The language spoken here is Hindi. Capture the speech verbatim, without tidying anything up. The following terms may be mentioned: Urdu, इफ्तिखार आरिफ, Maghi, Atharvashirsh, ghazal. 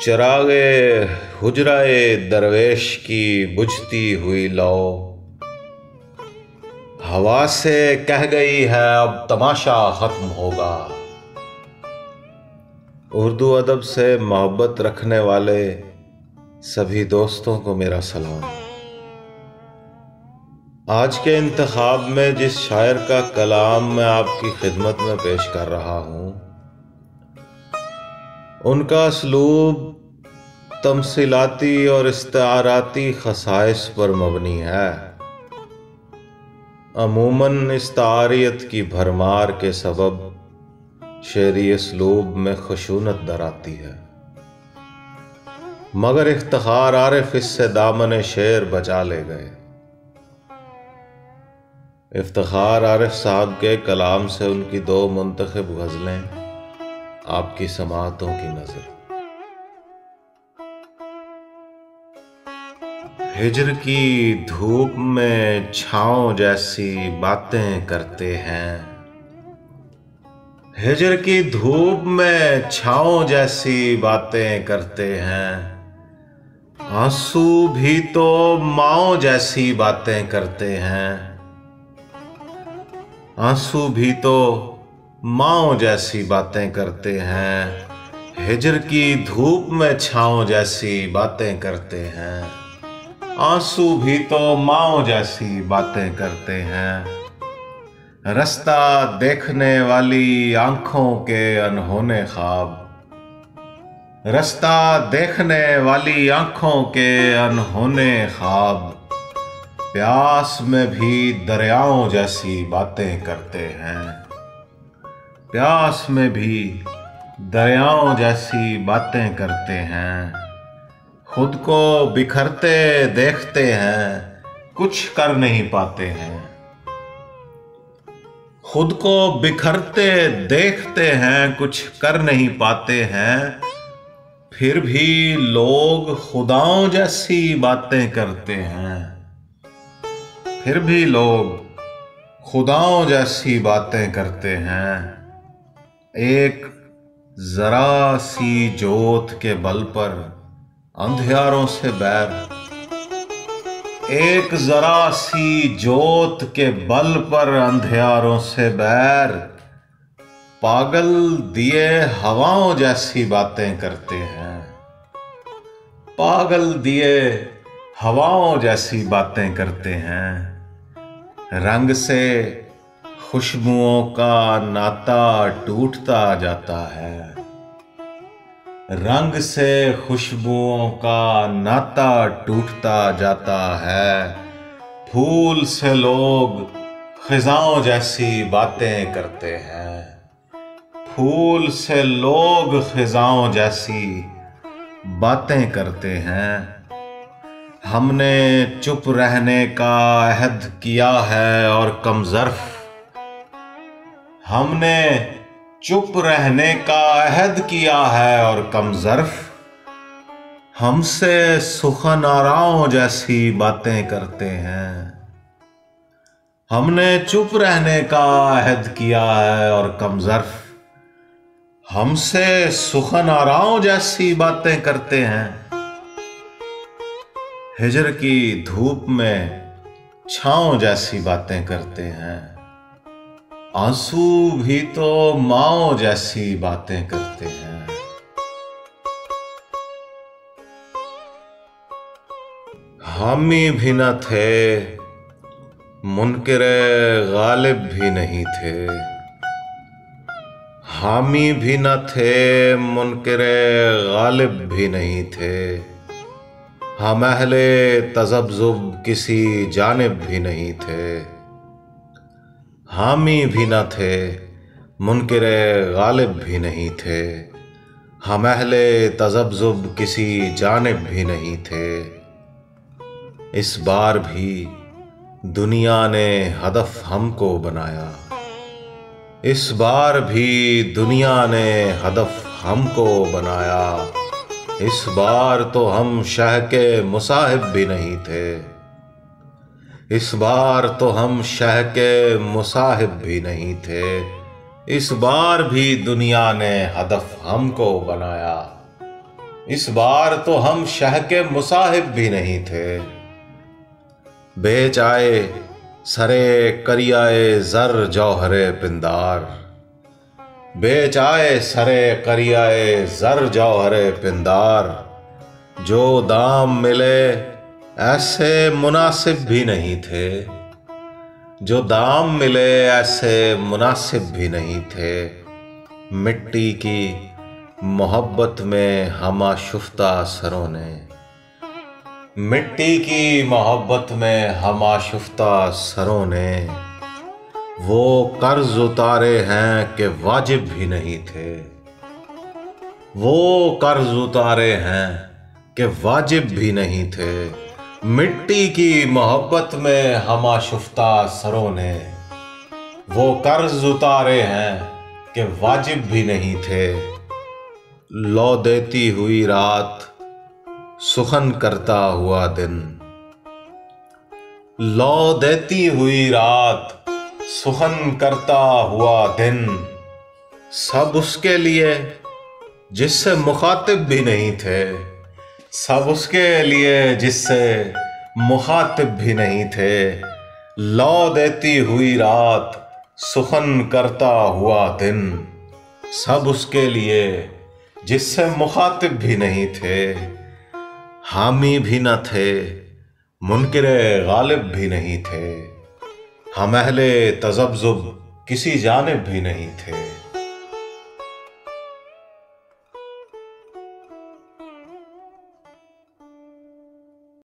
चराग हुजराए दरवेश की बुझती हुई लौ, हवा से कह गई है अब तमाशा खत्म होगा। उर्दू अदब से मोहब्बत रखने वाले सभी दोस्तों को मेरा सलाम। आज के इंतखाब में जिस शायर का कलाम मैं आपकी खिदमत में पेश कर रहा हूँ, उनका असलूब तमसीलाती और इस्ताराती खसाइस पर मबनी है। अमूमन इस्तारियत की भरमार के सबब शेरी इसलूब में खुशूनत दराती है, मगर इफ्तिखार आरिफ इससे दामन शेर बचा ले गए। इफ्तिखार आरिफ साहब के कलाम से उनकी दो मुंतखब गज़लें आपकी समातों की नज़र। हिजर की धूप में छाँव जैसी बातें करते हैं, हिजर की धूप में छाँव जैसी बातें करते हैं, आंसू भी तो माँओं जैसी बातें करते हैं, आंसू भी तो माँओं जैसी बातें करते हैं, हिजर की धूप में छाँव जैसी बातें करते हैं, आंसू भी तो माँओं जैसी बातें करते हैं। रास्ता देखने वाली आँखों के अनहोने ख्वाब, रास्ता देखने वाली आँखों के अनहोने ख्वाब, प्यास में भी दरियाओं जैसी बातें करते हैं, प्यास में भी दरियाओं जैसी बातें करते हैं। खुद को बिखरते देखते हैं, कुछ कर नहीं पाते हैं, खुद को बिखरते देखते हैं, कुछ कर नहीं पाते हैं, फिर भी लोग खुदाओं जैसी बातें करते हैं, फिर भी लोग खुदाओं जैसी बातें करते हैं। एक जरा सी जोत के बल पर अंधियारों से बैर, एक जरा सी जोत के बल पर अंधियारों से बैर, पागल दिए हवाओं जैसी बातें करते हैं, पागल दिए हवाओं जैसी बातें करते हैं। रंग से खुशबुओं का नाता टूटता जाता है, रंग से खुशबुओं का नाता टूटता जाता है, फूल से लोग खिजाओं जैसी बातें करते हैं, फूल से लोग खिजाओं जैसी बातें करते हैं। हमने चुप रहने का अहद किया है और कमज़र्फ़, हमने चुप रहने का अहद किया है और कमज़र्फ़, हमसे सुखन आराओं जैसी बातें करते हैं, हमने चुप रहने का अहद किया है और कमज़र्फ़, हमसे सुखन आराओं जैसी बातें करते हैं। हिजर की धूप में छाँव जैसी बातें करते हैं, आंसू भी तो माँओं जैसी बातें करते हैं। हामी भी न थे, मुनकिरे गालिब भी नहीं थे, हामी भी न थे, मुनकिरे गालिब भी नहीं थे, हम अहले तज़ब्ज़ुब किसी जानिब भी नहीं थे, हामी भी न थे, मुनकिरे गालिब भी नहीं थे, हम अहले तज़ब्ज़ुब किसी जानिब भी नहीं थे। इस बार भी दुनिया ने हदफ हमको बनाया, इस बार भी दुनिया ने हदफ हमको बनाया, इस बार तो हम शह के मुसाहिब भी नहीं थे, इस बार तो हम शह के मुसाहिब भी नहीं थे, इस बार भी दुनिया ने हदफ हमको बनाया, इस बार तो हम शह के मुसाहिब भी नहीं थे। बेच आए सरे करियाए जर जौहरे पिंदार, बेच आए सरे करियाए जर जौहरे पिंदार, जो दाम मिले ऐसे मुनासिब भी नहीं थे, जो दाम मिले ऐसे मुनासिब भी नहीं थे। मिट्टी की मोहब्बत में हमा शुफ्ता सरों ने, मिट्टी की मोहब्बत में हमा शुफ्ता सरों ने, वो कर्ज उतारे हैं कि वाजिब भी नहीं थे, वो कर्ज उतारे हैं कि वाजिब भी नहीं थे। मिट्टी की मोहब्बत में हमा शुफ्ता सरों ने, वो कर्ज उतारे हैं के वाजिब भी नहीं थे। लौ देती हुई रात सुखन करता हुआ दिन, लौ देती हुई रात सुखन करता हुआ दिन, सब उसके लिए जिससे मुखातिब भी नहीं थे, सब उसके लिए जिससे मुखातिब भी नहीं थे। लौ देती हुई रात सुखन करता हुआ दिन, सब उसके लिए जिससे मुखातिब भी नहीं थे। हामी भी न थे, मुनकिरे गालिब भी नहीं थे, हम अहले तज़ब्ज़ुब किसी जानिब भी नहीं थे।